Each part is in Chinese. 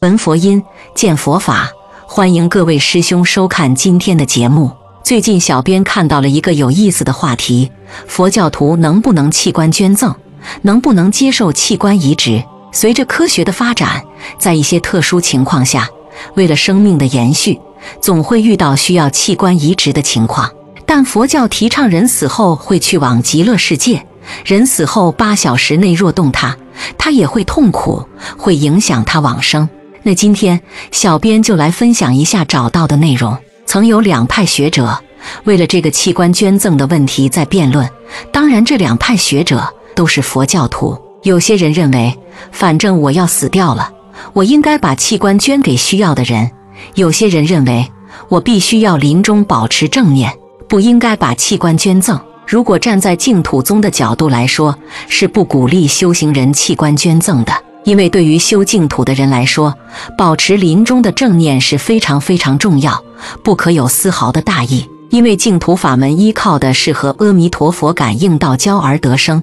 闻佛音，见佛法，欢迎各位师兄收看今天的节目。最近小编看到了一个有意思的话题：佛教徒能不能器官捐赠？能不能接受器官移植？随着科学的发展，在一些特殊情况下，为了生命的延续，总会遇到需要器官移植的情况。但佛教提倡人死后会去往极乐世界，人死后8小时内若动他，他也会痛苦，会影响他往生。那今天小编就来分享一下找到的内容。曾有2派学者为了这个器官捐赠的问题在辩论，当然这2派学者都是佛教徒。有些人认为，反正我要死掉了，我应该把器官捐给需要的人；有些人认为，我必须要临终保持正念，不应该把器官捐赠。如果站在净土宗的角度来说，是不鼓励修行人器官捐赠的。因为对于修净土的人来说，保持临终的正念是非常非常重要，不可有丝毫的大意。因为净土法门依靠的是和阿弥陀佛感应道交而得生，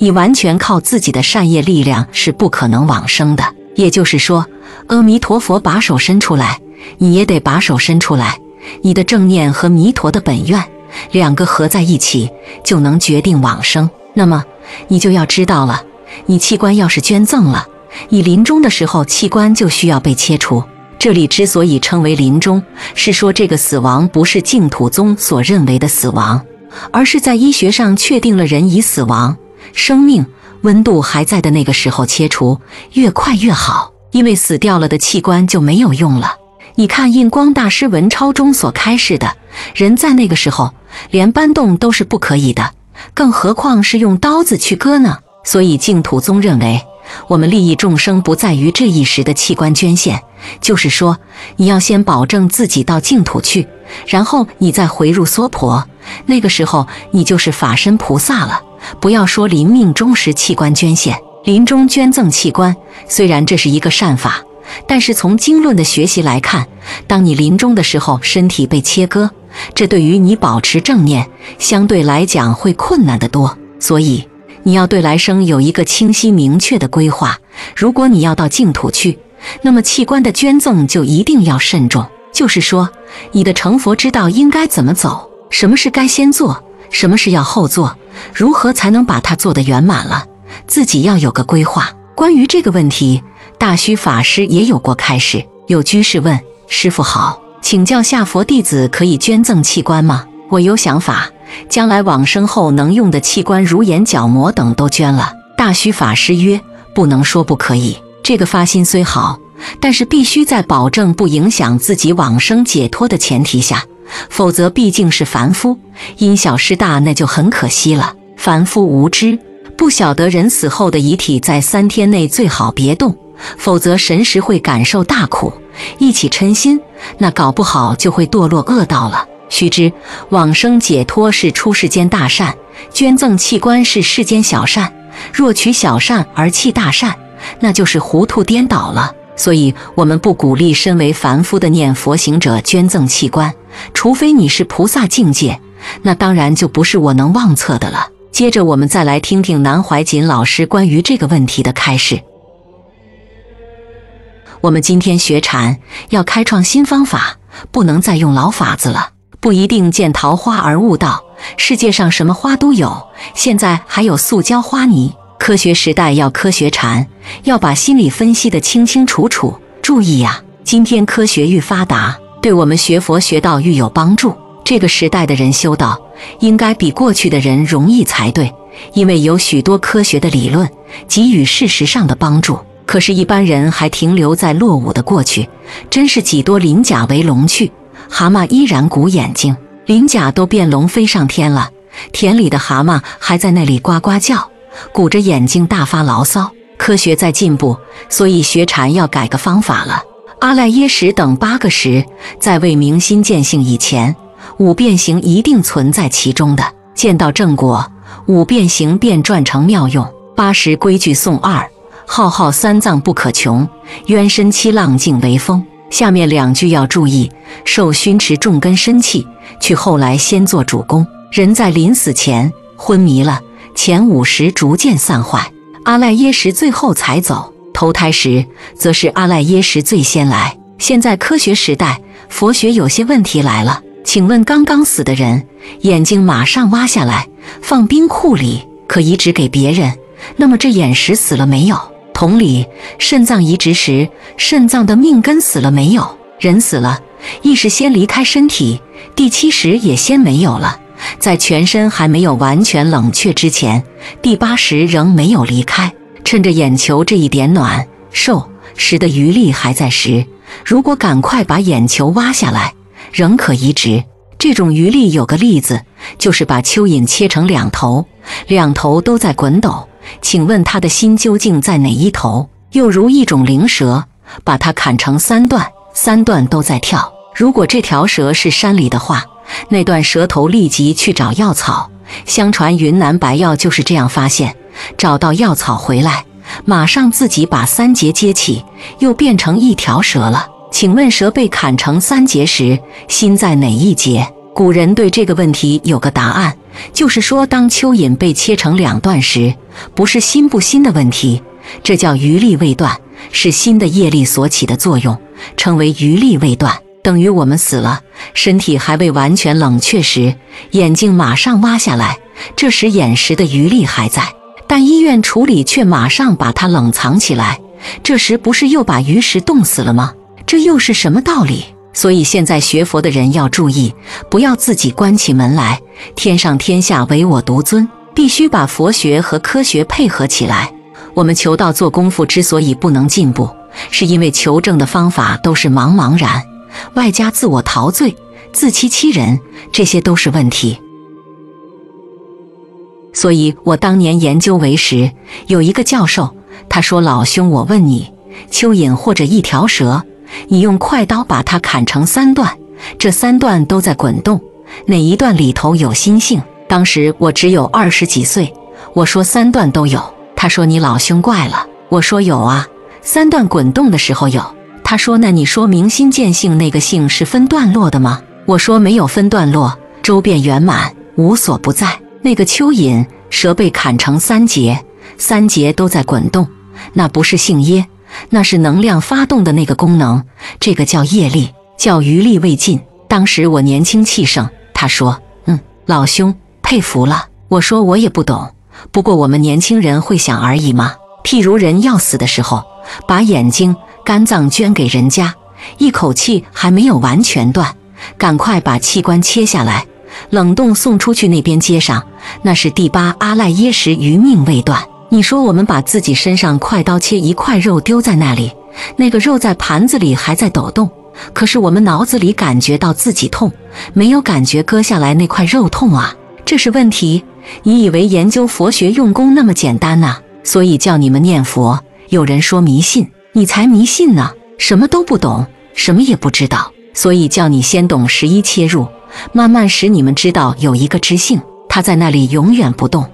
你完全靠自己的善业力量是不可能往生的。也就是说，阿弥陀佛把手伸出来，你也得把手伸出来。你的正念和弥陀的本愿2个合在一起，就能决定往生。那么你就要知道了，你器官要是捐赠了，你临终的时候器官就需要被切除。这里之所以称为临终，是说这个死亡不是净土宗所认为的死亡，而是在医学上确定了人已死亡，生命温度还在的那个时候切除，越快越好。因为死掉了的器官就没有用了。你看印光大师文钞中所开示的，人在那个时候连搬动都是不可以的，更何况是用刀子去割呢？所以净土宗认为，我们利益众生不在于这一时的器官捐献，就是说你要先保证自己到净土去，然后你再回入娑婆，那个时候你就是法身菩萨了。不要说临命终时器官捐献，临终捐赠器官，虽然这是一个善法，但是从经论的学习来看，当你临终的时候身体被切割，这对于你保持正念相对来讲会困难得多。所以你要对来生有一个清晰明确的规划。如果你要到净土去，那么器官的捐赠就一定要慎重。就是说，你的成佛之道应该怎么走，什么事该先做，什么事要后做，如何才能把它做得圆满了，自己要有个规划。关于这个问题，大虚法师也有过开示。有居士问：师父好，请教下佛弟子可以捐赠器官吗？我有想法，将来往生后能用的器官如眼角膜等都捐了。大虚法师曰：不能说不可以，这个发心虽好，但是必须在保证不影响自己往生解脱的前提下，否则毕竟是凡夫，因小失大，那就很可惜了。凡夫无知，不晓得人死后的遗体在3天内最好别动，否则神识会感受大苦，一起嗔心，那搞不好就会堕落恶道了。须知往生解脱是出世间大善，捐赠器官是世间小善，若取小善而弃大善，那就是糊涂颠倒了。所以我们不鼓励身为凡夫的念佛行者捐赠器官，除非你是菩萨境界，那当然就不是我能妄测的了。接着我们再来听听南怀瑾老师关于这个问题的开示。我们今天学禅要开创新方法，不能再用老法子了。不一定见桃花而悟道，世界上什么花都有，现在还有塑胶花泥。科学时代要科学禅，要把心理分析得清清楚楚。注意呀，今天科学愈发达，对我们学佛学道愈有帮助。这个时代的人修道应该比过去的人容易才对，因为有许多科学的理论给予事实上的帮助。可是一般人还停留在落伍的过去，真是几多鳞甲为龙去，蛤蟆依然鼓眼睛，鳞甲都变龙飞上天了，田里的蛤蟆还在那里呱呱叫，鼓着眼睛大发牢骚。科学在进步，所以学禅要改个方法了。阿赖耶识等8个识，在未明心见性以前，5变形一定存在其中的。见到正果，5变形便转成妙用。8识规矩颂2，浩浩3藏不可穷，冤身七浪尽为风。下面2句要注意：受熏持重根身气，去后来先做主攻。人在临死前昏迷了，前5识逐渐散坏，阿赖耶识最后才走。投胎时则是阿赖耶识最先来。现在科学时代，佛学有些问题来了，请问刚刚死的人，眼睛马上挖下来放冰库里，可移植给别人，那么这眼识死了没有？同理，肾脏移植时，肾脏的命根死了没有？人死了，意识先离开身体，第七识也先没有了。 在全身还没有完全冷却之前，第八识仍没有离开。趁着眼球这一点暖受时的余力还在时，如果赶快把眼球挖下来，仍可移植。这种余力有个例子，就是把蚯蚓切成两头，两头都在滚斗。请问他的心究竟在哪一头？又如一种灵蛇，把它砍成三段，三段都在跳。如果这条蛇是山里的话， 那段蛇头立即去找药草，相传云南白药就是这样发现。找到药草回来，马上自己把三节接起，又变成一条蛇了。请问蛇被砍成三节时，心在哪一节？古人对这个问题有个答案，就是说当蚯蚓被切成两段时，不是心不心的问题，这叫余力未断，是心的业力所起的作用，称为余力未断。 等于我们死了，身体还未完全冷却时，眼睛马上挖下来，这时眼识的余力还在，但医院处理却马上把它冷藏起来，这时不是又把余识冻死了吗？这又是什么道理？所以现在学佛的人要注意，不要自己关起门来，天上天下唯我独尊，必须把佛学和科学配合起来。我们求道做功夫之所以不能进步，是因为求证的方法都是茫茫然。 外加自我陶醉、自欺欺人，这些都是问题。所以我当年研究唯识，有一个教授，他说：“老兄，我问你，蚯蚓或者一条蛇，你用快刀把它砍成三段，这三段都在滚动，哪一段里头有心性？”当时我只有20几岁，我说三段都有。他说：“你老兄怪了。”我说：“有啊，三段滚动的时候有。” 他说：“那你说明心见性那个性是分段落的吗？”我说：“没有分段落，周遍圆满，无所不在。那个蚯蚓蛇被砍成三节，三节都在滚动，那不是性耶，那是能量发动的那个功能，这个叫业力，叫余力未尽。”当时我年轻气盛，他说：“嗯，老兄，佩服了。”我说：“我也不懂，不过我们年轻人会想而已嘛。譬如人要死的时候，把眼睛、 肝脏捐给人家，一口气还没有完全断，赶快把器官切下来，冷冻送出去那边接上，那是第八阿赖耶识余命未断。你说我们把自己身上快刀切一块肉丢在那里，那个肉在盘子里还在抖动，可是我们脑子里感觉到自己痛，没有感觉割下来那块肉痛啊，这是问题。你以为研究佛学用功那么简单啊？所以叫你们念佛。有人说迷信。 你才迷信呢，什么都不懂，什么也不知道，所以叫你先懂11切入，慢慢使你们知道有一个知性，它在那里永远不动。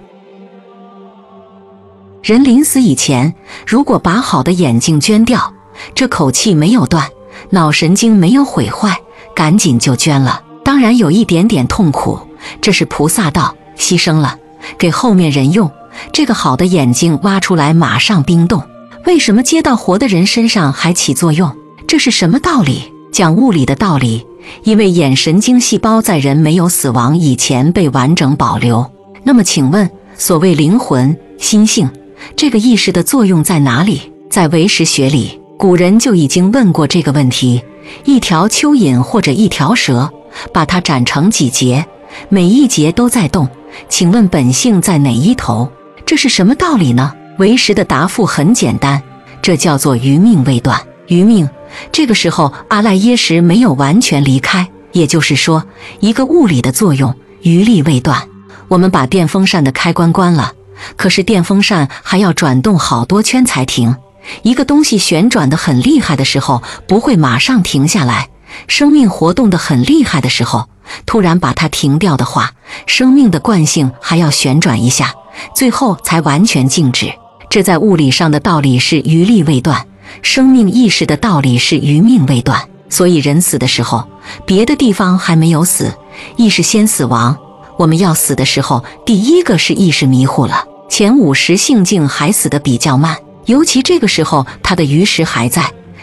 人临死以前，如果把好的眼睛捐掉，这口气没有断，脑神经没有毁坏，赶紧就捐了。当然有一点点痛苦，这是菩萨道，牺牲了，给后面人用。这个好的眼睛挖出来，马上冰冻。 为什么接到活的人身上还起作用？这是什么道理？讲物理的道理，因为眼神经细胞在人没有死亡以前被完整保留。那么，请问所谓灵魂、心性这个意识的作用在哪里？在唯识学里，古人就已经问过这个问题。一条蚯蚓或者一条蛇，把它斩成几节，每一节都在动，请问本性在哪一头？这是什么道理呢？ 唯识的答复很简单，这叫做余命未断。余命，这个时候阿赖耶识没有完全离开，也就是说，一个物理的作用，余力未断。我们把电风扇的开关关了，可是电风扇还要转动好多圈才停。一个东西旋转得很厉害的时候，不会马上停下来；生命活动得很厉害的时候，突然把它停掉的话，生命的惯性还要旋转一下，最后才完全静止。 这在物理上的道理是余力未断，生命意识的道理是余命未断。所以人死的时候，别的地方还没有死，意识先死亡。我们要死的时候，第一个是意识迷糊了，前50性境还死得比较慢，尤其这个时候他的鱼食还在，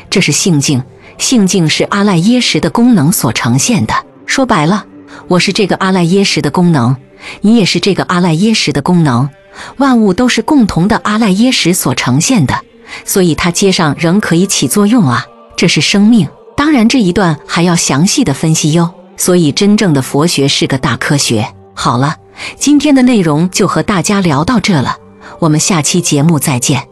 这是性境。性境是阿赖耶识的功能所呈现的。说白了，我是这个阿赖耶识的功能，你也是这个阿赖耶识的功能，万物都是共同的阿赖耶识所呈现的，所以它接上仍可以起作用啊，这是生命。当然这一段还要详细的分析哟。所以真正的佛学是个大科学。好了，今天的内容就和大家聊到这了，我们下期节目再见。